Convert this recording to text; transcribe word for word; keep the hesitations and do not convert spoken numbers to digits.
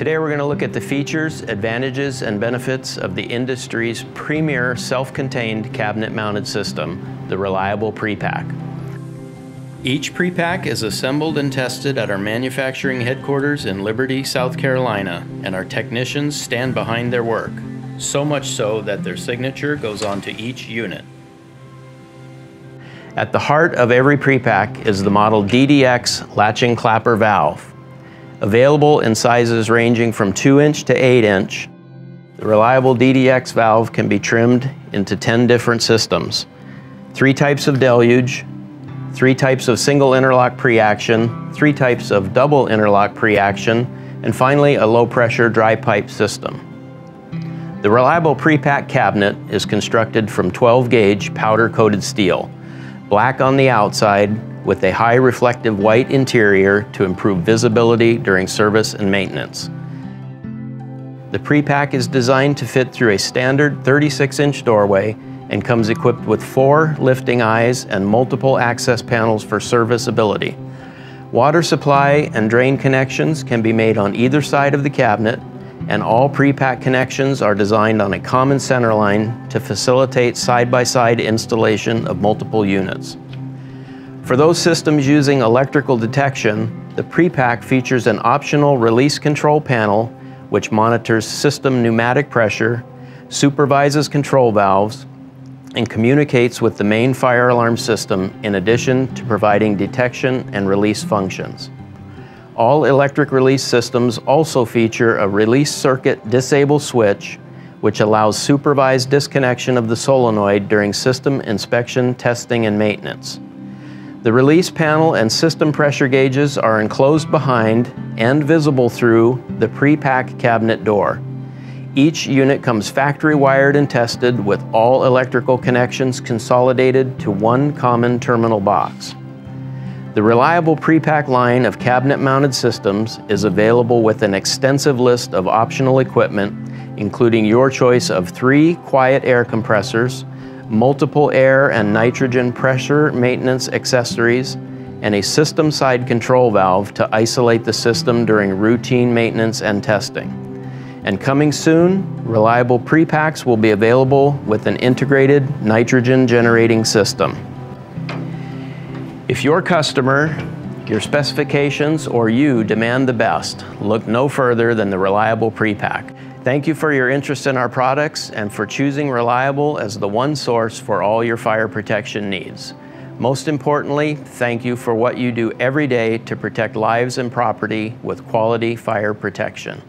Today we're going to look at the features, advantages, and benefits of the industry's premier self-contained cabinet-mounted system, the Reliable PrePaK. Each pre-pack is assembled and tested at our manufacturing headquarters in Liberty, South Carolina, and our technicians stand behind their work, so much so that their signature goes onto each unit. At the heart of every pre-pack is the model D D X latching clapper valve. Available in sizes ranging from two inch to eight inch, the Reliable D D X valve can be trimmed into ten different systems, three types of deluge, three types of single interlock pre-action, three types of double interlock pre-action, and finally a low-pressure dry pipe system. The Reliable PrePaK cabinet is constructed from twelve gauge powder-coated steel, black on the outside with a high reflective white interior to improve visibility during service and maintenance. The pre-pack is designed to fit through a standard thirty-six inch doorway and comes equipped with four lifting eyes and multiple access panels for serviceability. Water supply and drain connections can be made on either side of the cabinet, and all pre-pack connections are designed on a common centerline to facilitate side-by-side installation of multiple units. For those systems using electrical detection, the pre-pack features an optional release control panel which monitors system pneumatic pressure, supervises control valves, and communicates with the main fire alarm system in addition to providing detection and release functions. All electric release systems also feature a release circuit disable switch which allows supervised disconnection of the solenoid during system inspection, testing, and maintenance. The release panel and system pressure gauges are enclosed behind and visible through the pre-pack cabinet door. Each unit comes factory wired and tested with all electrical connections consolidated to one common terminal box. The Reliable PrePaK line of cabinet-mounted systems is available with an extensive list of optional equipment, including your choice of three quiet air compressors, multiple air and nitrogen pressure maintenance accessories, and a system-side control valve to isolate the system during routine maintenance and testing. And coming soon, Reliable PrePaKs will be available with an integrated nitrogen generating system. If your customer, your specifications, or you demand the best, look no further than the Reliable PrePaK. Thank you for your interest in our products and for choosing Reliable as the one source for all your fire protection needs. Most importantly, thank you for what you do every day to protect lives and property with quality fire protection.